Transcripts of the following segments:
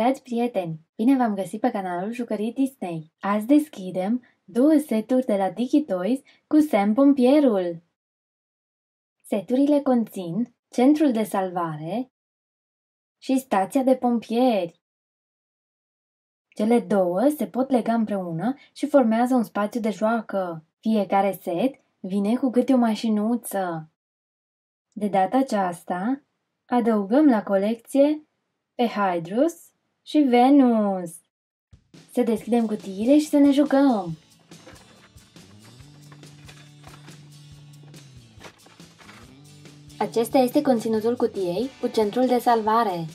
Dragi prieteni, bine v-am găsit pe canalul Jucării Disney! Azi deschidem două seturi de la Diki Toys cu Sam Pompierul. Seturile conțin centrul de salvare și stația de pompieri. Cele două se pot lega împreună și formează un spațiu de joacă. Fiecare set vine cu câte o mașinuță. De data aceasta, adăugăm la colecție pe Hydrus și Venus. Să deschidem cutiile și să ne jucăm! Acesta este conținutul cutiei cu centrul de salvare.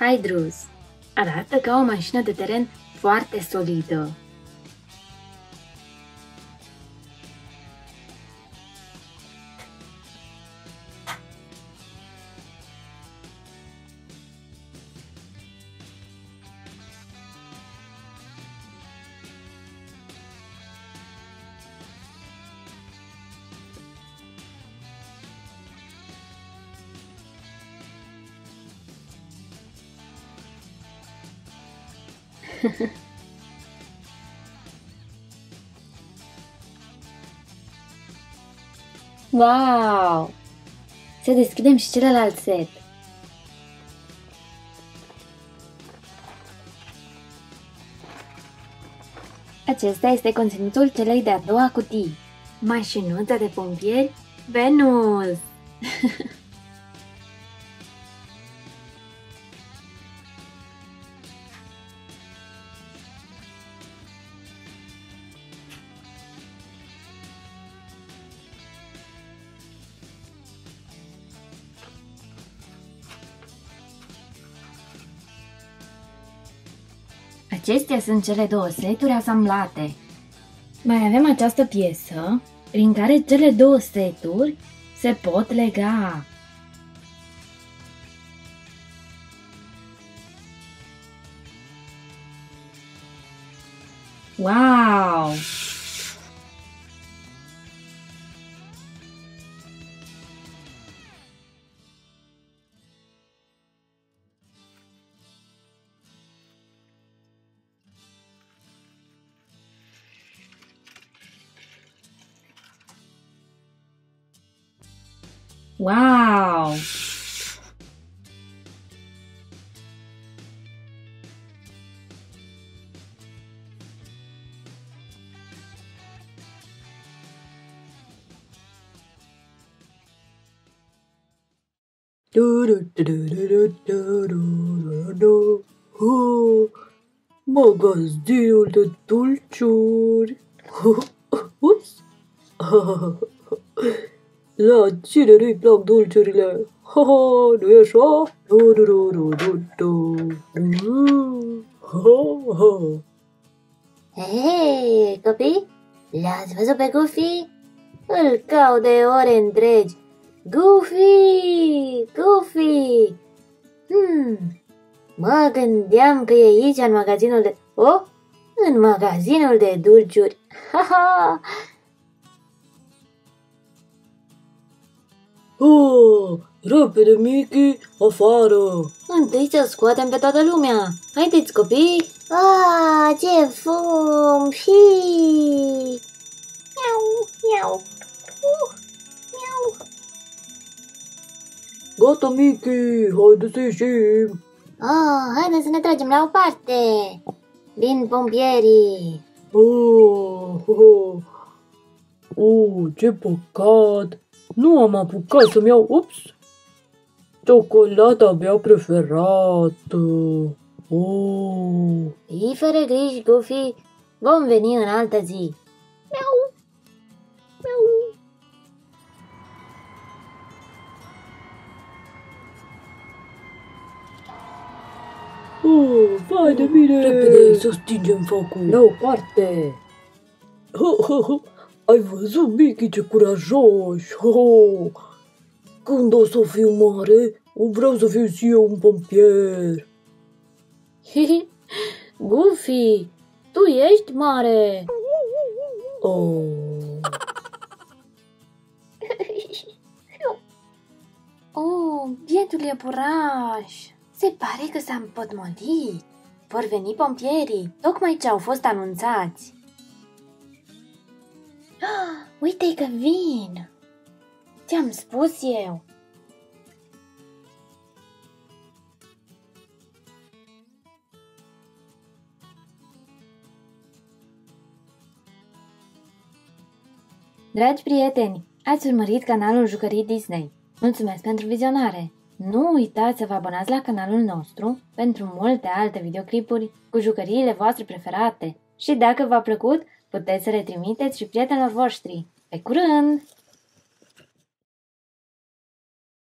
Hydrus arată ca o mașină de teren foarte solidă. Wow! Să deschidem și celălalt set. Acesta este conținutul celei de-a doua cutii. Mașinuța de pompieri Venus! Acestea sunt cele două seturi asamblate. Mai avem această piesă prin care cele două seturi se pot lega. Wow! Wow! Magazinul de dulciuri! Ups! La cine nu-i plac dulciurile? Ha, ha, nu-i așa? Hei, copii! L-ați văzut pe Goofy? Îl caut de ore întregi! Goofy! Goofy! Mă gândeam că e aici în magazinul de... Oh! În magazinul de dulciuri! Ha, ha! Oh, repede, Mickey, afară! Întâi să scoatem pe toată lumea! Haideți, copii! Ah, ce fum! Hii! Miau, miau! Miau! Gata, Mickey, haide să ieșim! Ah, haide să ne tragem la o parte! Vin pompierii! Oh, ce păcat! Nu am apucat să-mi iau, ups, ciocolata abia preferată. Oh. Fii fără griji, Goofy, vom veni în altă zi. Miau! Miau! Oh, vai de mine! Repede să stingem focul. La o parte! Ai văzut, Mickey, ce curajoși! Oh! Când o să fiu mare, vreau să fiu și eu un pompier! Goofy, tu ești mare! Oh. Oh, bietul iepuraș! Se pare că s-a împotmolit. Vor veni pompierii, tocmai ce au fost anunțați. Ah, uite-i că vin! Ți-am spus eu! Dragi prieteni, ați urmărit canalul Jucării Disney. Mulțumesc pentru vizionare! Nu uitați să vă abonați la canalul nostru pentru multe alte videoclipuri cu jucăriile voastre preferate. Și dacă v-a plăcut, puteți să le trimiteți și prietenilor voștri. Pe curând!